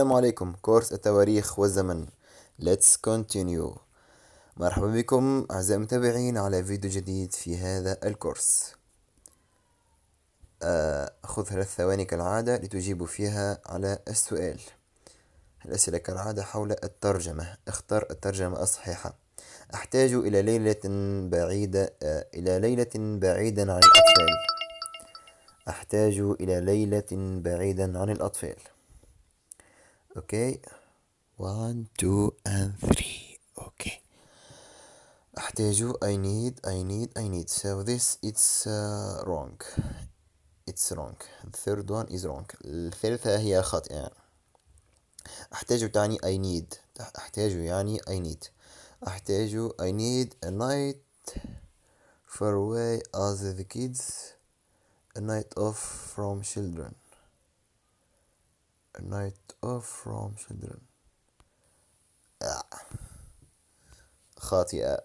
السلام عليكم. كورس التواريخ والزمن. Let's continue. مرحبا بكم أعزائي المتابعين على فيديو جديد في هذا الكورس. خذ 3 ثواني كالعادة لتجيبوا فيها على السؤال. الأسئلة كالعادة حول الترجمة، اختر الترجمة الصحيحة. أحتاج إلى ليلة بعيدا عن الأطفال. أحتاج إلى ليلة بعيدا عن الأطفال. اوكي 1 2 and 3. اوكي احتاج I need. so this it's wrong. The third one is wrong. الثالثة هي خاطئة يعني. احتاج تعني I need. احتاج يعني I need. احتاج I need a night far away as the kids. A night off from children. A night off from children. خاطئة.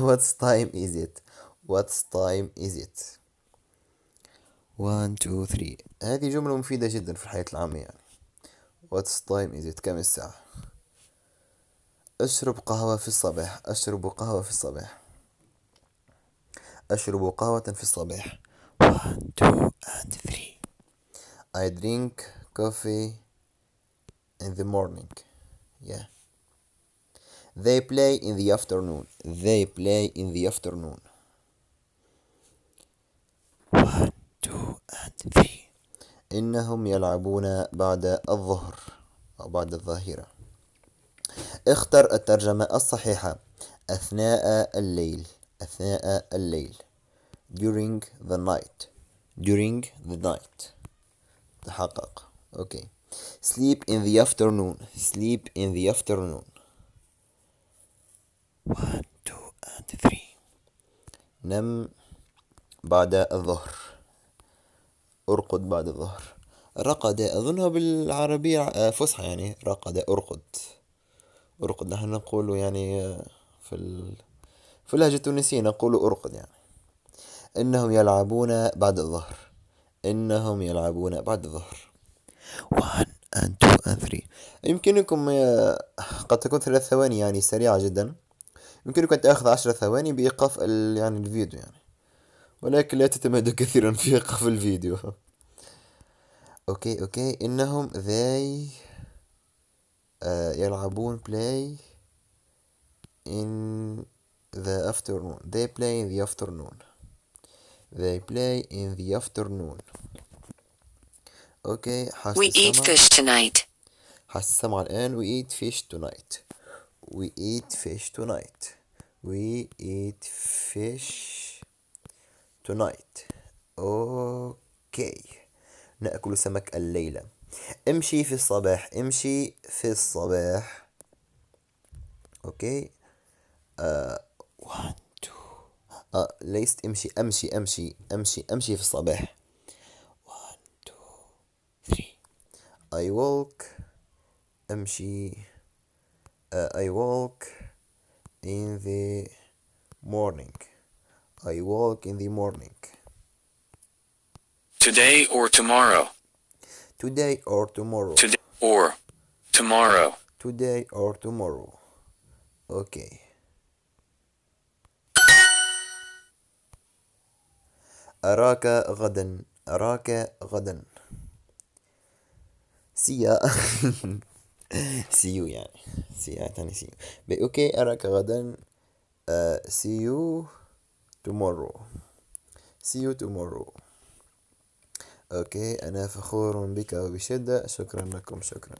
What time is it? 1 2 3. هذه جملة مفيدة جدا في الحياة العامة يعني. What time is it؟ كم الساعة؟ أشرب قهوة في الصباح. أشرب قهوة في الصباح. 1 2 and 3. I drink coffee in the morning. Yeah. They play in the afternoon. 1 2 and 3. إنهم يلعبون بعد الظهر أو بعد الظهيرة. اختر الترجمة الصحيحة. أثناء الليل. During the night. تحقق. اوكي. Sleep in the afternoon. 1 2 and 3. نم بعد الظهر. ارقد بعد الظهر. رقد اظنها بالعربية فصحى يعني. رقد ارقد. نحن نقول يعني في اللهجة التونسية نقول ارقد يعني. إنهم يلعبون بعد الظهر. 1 and 2 and 3. يمكنكم قد تكون 3 ثواني يعني سريعة جدا. يمكنكم أن تأخذ 10 ثواني بإيقاف يعني الفيديو يعني، ولكن لا تتمادوا كثيرا في إيقاف الفيديو. أوكي. إنهم يلعبون They play in the afternoon. Okay. We eat fish tonight. Okay. نأكل سمك الليلة. امشي في الصباح. Okay. One. ليست امشي في الصباح. 1 2 3. I walk in the morning. Today or tomorrow. اوكي. أراك غدا. سي يو. اوكي. أراك غدا. سي يو تومورو. اوكي. أنا فخور بك وبشدة. شكرا لكم. شكرا.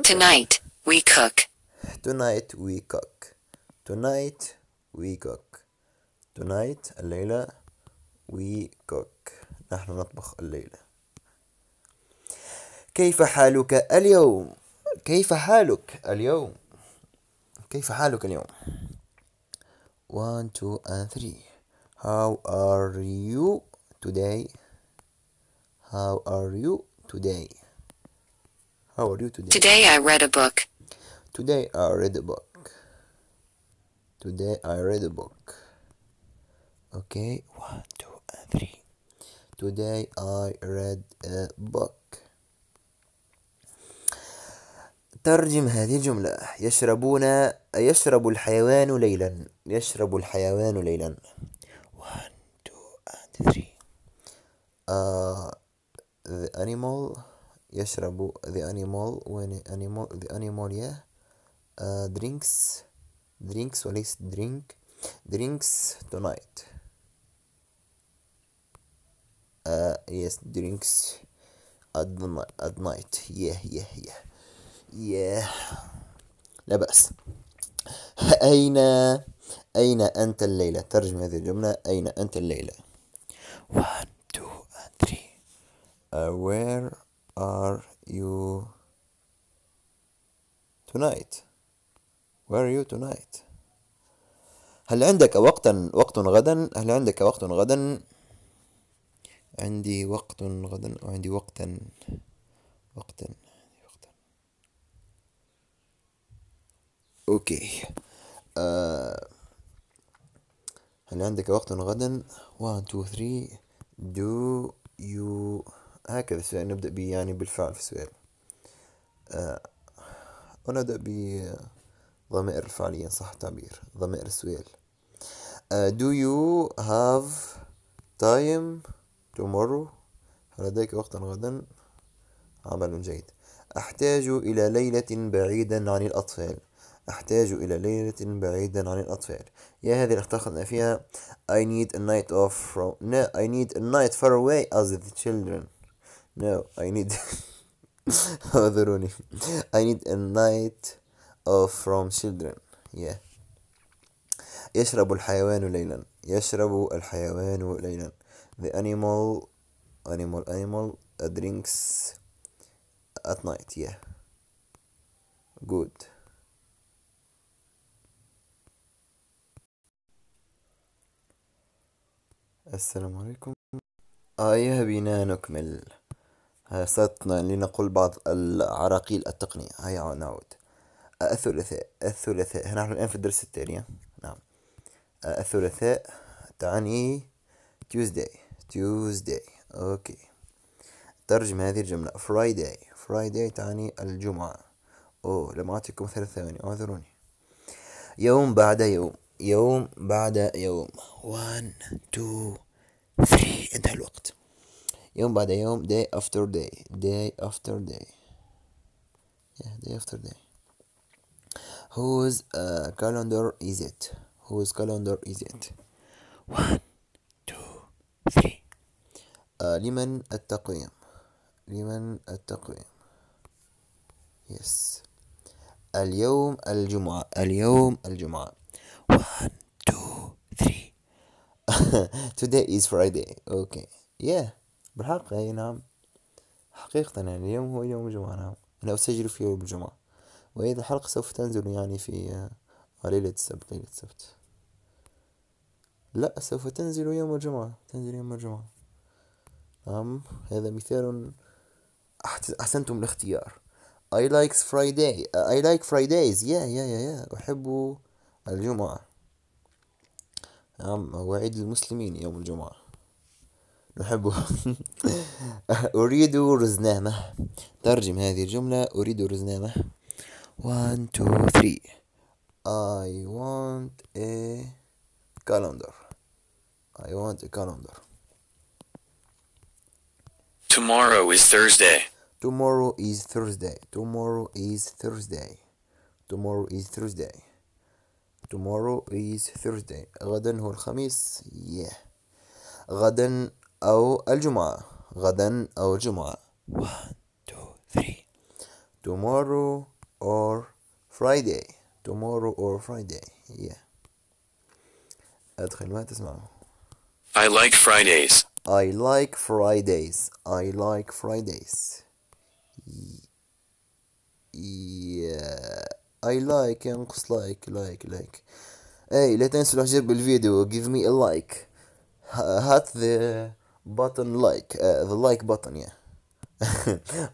Tonight الليلة we cook. نحن نطبخ الليلة. كيف حالك اليوم؟ 1 2 and 3. How are you today? Today I read a book. Okay. 1 2 and 3. Today I read a book. ترجم هذه الجملة. يشرب الحيوان ليلا. يشرب الحيوان ليلا. 1 2 and 3. The animal يشرب. The animal yeah. Drinks وليس drinks tonight. Yes, drinks at night. Yeah. لا بأس. أين أنت الليلة؟ ترجم هذه الجملة. أين أنت الليلة؟ 1 2 and 3. Where are you tonight? Where are you tonight? هل عندك وقت غدا؟ هل عندك وقت غدا؟ عندي وقت غدا أو عندي وقتا. اوكي. هل عندك وقت غدا؟ 1 2 3. Do you. هكذا السؤال نبدأ به يعني بالفعل في السؤال. ونبدأ بضمائر فعليا صح التعبير. ضمائر السؤال. Do you have time tomorrow؟ هل لديك وقتا غدا؟ عمل جيد. أحتاج إلى ليلة بعيدا عن الأطفال. أحتاج إلى ليلة بعيدا عن الأطفال. يا هذه اخترنا فيها I need a night off from. No, I need a night far away as the children. No, I need. أعذروني. I need a night off from children. Yeah. يشرب الحيوان ليلا. يشرب الحيوان ليلا. The animal drinks at night. Yeah. Good. السلام عليكم. يا بنا نكمل. ساتنا لنقول بعض العراقيل التقنية. هيا نعود. الثلاثاء. نحن الآن في الدرس التالي. نعم. الثلاثاء تعني Tuesday. أوكي. ترجم هذه الجملة. Friday تعني الجمعة. لم أعطيكم 3 ثواني. أعذروني. يوم بعد يوم. يوم بعد يوم. 1 2 3. انتهى الوقت. يوم بعد يوم. day after day. Yeah, day after day. Whose calendar is it? Whose calendar is it? 1 2 3. لمن التقويم؟ yes. اليوم الجمعة. 1 2 3. Today is Friday. Okay. Yeah. بالحق. أي نعم. حقيقة يعني اليوم هو يوم الجمعة. نعم. أنا أسجل في يوم الجمعة. وإذا الحلقة سوف تنزل يعني في ليلة السبت. لا، سوف تنزل يوم الجمعة. نعم. هذا مثال. أحسنتم الاختيار. I like Fridays. Yeah. أحب الجمعة. نعم، هو عيد المسلمين يوم الجمعة. نحبه. أريد رزنامة. ترجم هذه الجملة. أريد رزنامة. 1 2 3. I want a calendar. Tomorrow is Thursday. غدا هو الخميس. yeah. غدا أو الجمعة. 1 2 3. Tomorrow or Friday. yeah. أدخل ما تسمعه. I like Fridays. yeah. I like ينقص like. أي لا تنسوا الاعجاب بالفيديو. give me a like. هات the button like. the like button. yeah.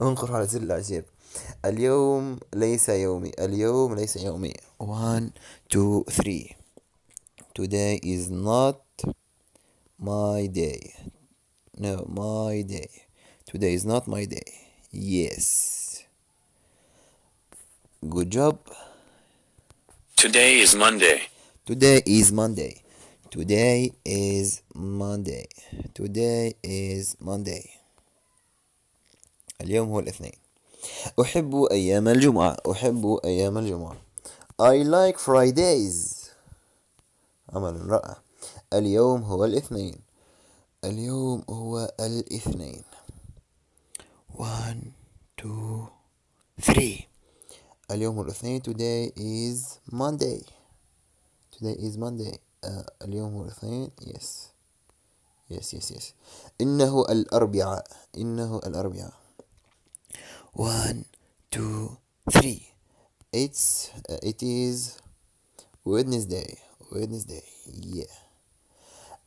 انقر على زر الاعجاب. اليوم ليس يومي. 1 2 3. Today is not my day. No, my day. Today is not my day. yes. Good job. Today is Monday. Today is Monday. Today is Monday. Today is Monday. اليوم هو الاثنين. أحب أيام الجمعة. أحب أيام الجمعة. I like Fridays. عمل رائع. اليوم هو الاثنين. اليوم هو الاثنين. 1 2 3. اليوم هو الاثنين. Today is Monday. Today is Monday. اليوم هو الاثنين. Yes. Yes yes yes. إنه الأربعاء. إنه الأربعاء. 1 2 3. It is Wednesday. Wednesday. Yeah.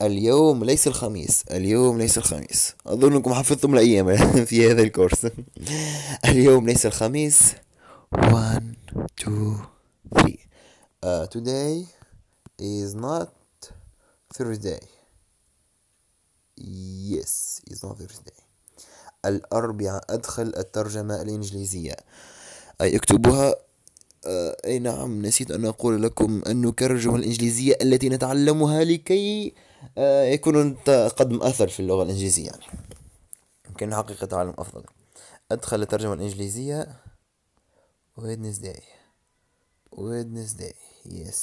اليوم ليس الخميس. اليوم ليس الخميس. أظنكم حفظتم الأيام في هذا الكورس. اليوم ليس الخميس. 1 2 3. Today is not Thursday. Yes, is not Thursday. الأربعاء. أدخل الترجمة الإنجليزية أي اكتبوها. أي نعم، نسيت أن أقول لكم أن نكرر الجمل الإنجليزية التي نتعلمها لكي يكون قد مؤثر في اللغة الإنجليزية. يعني يمكن نحقق تعلم أفضل. أدخل الترجمة الإنجليزية. Wednesday. Wednesday. Yes.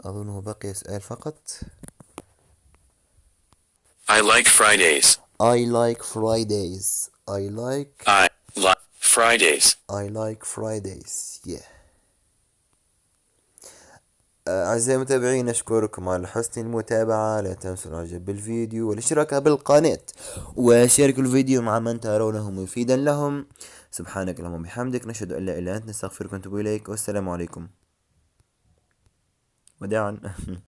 أظنه بقي سؤال فقط. I like Fridays. I like Fridays. I like Fridays. I like Fridays. Yeah. أعزائي المتابعين، أشكركم على حسن المتابعة. لا تنسوا الاعجاب بالفيديو والاشتراك بالقناة، وشاركوا الفيديو مع من ترونه مفيدا لهم. سبحانك اللهم وبحمدك، نشهد أن لا إله إلا أنت، نستغفرك ونتوب إليك، والسلام عليكم. وداعا.